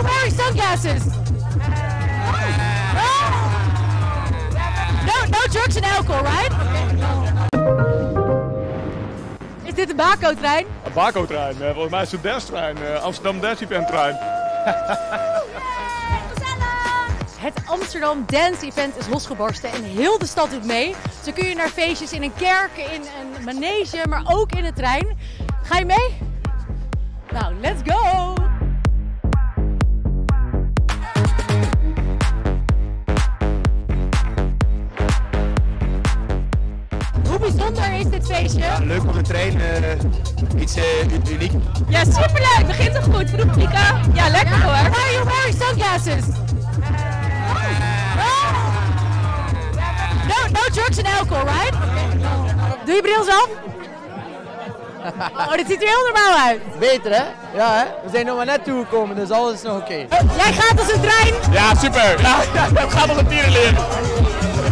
You're wearing sunglasses. No drugs and alcohol, right? Is dit een Baco-trein? Een Baco-trein. Volgens mij is het een dance-trein. Amsterdam Dance Event-trein. Het Amsterdam Dance Event is losgebarsten en heel de stad doet mee. Zo kun je naar feestjes in een kerk, in een manege, maar ook in een trein. Ga je mee? Nou, let's go! Hoe bijzonder is dit feestje? Ja, leuk op de trein, iets uniek. Ja, superleuk! Begint toch goed, vroeg Mika? Ja, lekker hoor! Why you wearing sunglasses? No drugs and alcohol, right? Doe je brils af? Oh, dit ziet er heel normaal uit. Beter, hè? Ja, hè? We zijn nog maar net toegekomen, dus alles is nog oké. Jij gaat als een trein? Ja, super. Dat gaat als een tierenleer.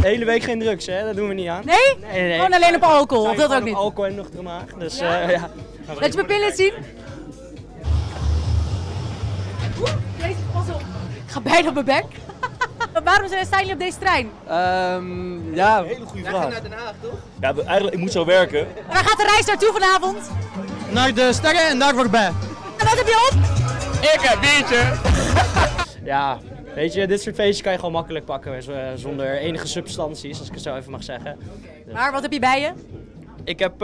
De hele week geen drugs, hè? Dat doen we niet aan. Nee? Nee. Gewoon alleen op alcohol, of dat ook niet? Alcohol en nog Den Haag, dus ja. Ja. Laat je mijn pillen zien. Oeh, deze, pas op. Ik ga bijna op mijn bek. Waarom zijn jullie op deze trein? Ja, een hele goede vraag. Naar Den Haag, toch? Ja, eigenlijk, ik moet zo werken. Waar gaat de reis naartoe vanavond? Naar de sterren en daar voorbij. En wat heb je op? Ik heb biertje. Ja, weet je, dit soort feestjes kan je gewoon makkelijk pakken zonder enige substanties, als ik het zo even mag zeggen. Dus. Maar wat heb je bij je? Ik heb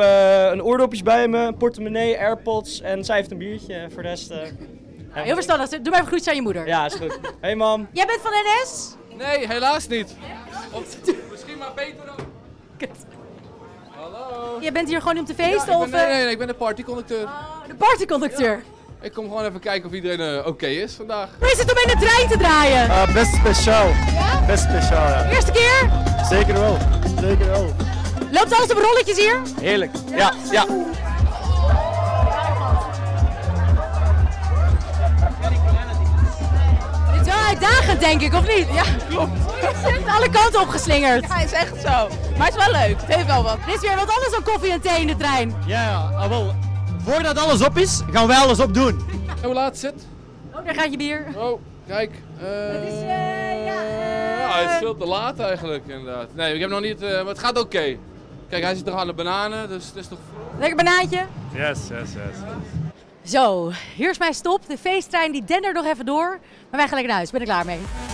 een oordopjes bij me, een portemonnee, AirPods en zij heeft een biertje voor de rest. Heel verstandig. Doe maar even groetjes aan je moeder. Ja, is goed. Hey mam. Jij bent van NS? Nee, helaas niet. Of misschien maar beter dan. Kut. Hallo. Jij bent hier gewoon om te feesten? Ja, nee, ik ben de partyconducteur. De partyconducteur? Ja. Ik kom gewoon even kijken of iedereen oké is vandaag. Hoe is het om in de trein te draaien? Best speciaal. Ja? Best speciaal, ja. Eerste keer? Zeker wel. Zeker wel. Loopt alles op rolletjes hier? Heerlijk. Ja. Uitdagend denk ik, of niet? Ja, klopt. Het is alle kanten opgeslingerd. Ja, is echt zo. Maar het is wel leuk. Het heeft wel wat. Er is weer wat anders dan koffie en thee in de trein. Ja, wel. Voordat alles op is, gaan wij alles opdoen. En hoe laat is het? Oh, daar gaat je bier. Oh, kijk. Het is, het is veel te laat eigenlijk, inderdaad. Nee, ik heb nog niet, maar het gaat oké. Kijk, hij zit er aan de bananen, dus het is toch... Lekker banaantje? Yes. Zo, hier is mijn stop. De feesttrein die dendert nog even door. Maar wij gaan lekker naar huis. Ik ben er klaar mee.